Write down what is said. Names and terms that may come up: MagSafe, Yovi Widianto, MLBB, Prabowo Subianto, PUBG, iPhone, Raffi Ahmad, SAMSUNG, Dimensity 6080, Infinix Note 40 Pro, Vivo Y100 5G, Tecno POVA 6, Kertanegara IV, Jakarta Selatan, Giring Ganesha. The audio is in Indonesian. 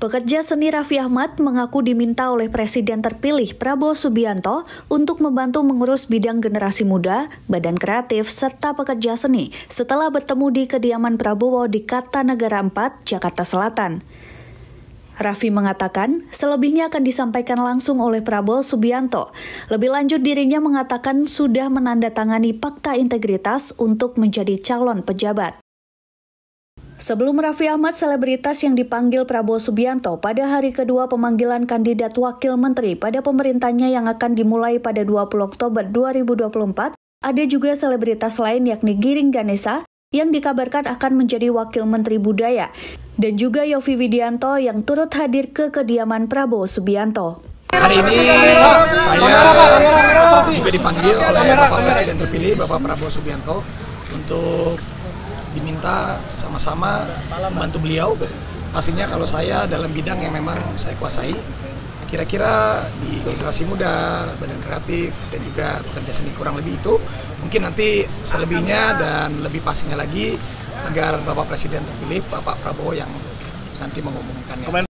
Pekerja seni Raffi Ahmad mengaku diminta oleh Presiden terpilih Prabowo Subianto untuk membantu mengurus bidang generasi muda, badan kreatif, serta pekerja seni setelah bertemu di kediaman Prabowo di Kertanegara IV, Jakarta Selatan. Raffi mengatakan selebihnya akan disampaikan langsung oleh Prabowo Subianto. Lebih lanjut dirinya mengatakan sudah menandatangani fakta integritas untuk menjadi calon pejabat. Sebelum Raffi Ahmad, selebritas yang dipanggil Prabowo Subianto pada hari kedua pemanggilan kandidat wakil menteri pada pemerintahnya yang akan dimulai pada 20 Oktober 2024, ada juga selebritas lain yakni Giring Ganesha yang dikabarkan akan menjadi wakil menteri budaya dan juga Yovi Widianto yang turut hadir ke kediaman Prabowo Subianto. Hari ini saya juga dipanggil oleh Bapak Presiden terpilih Bapak Prabowo Subianto untuk diminta sama-sama membantu beliau. Pastinya kalau saya dalam bidang yang memang saya kuasai, kira-kira di generasi muda, badan kreatif, dan juga pekerja seni, kurang lebih itu. Mungkin nanti selebihnya dan lebih pastinya lagi agar Bapak Presiden terpilih, Bapak Prabowo yang nanti mengumumkannya.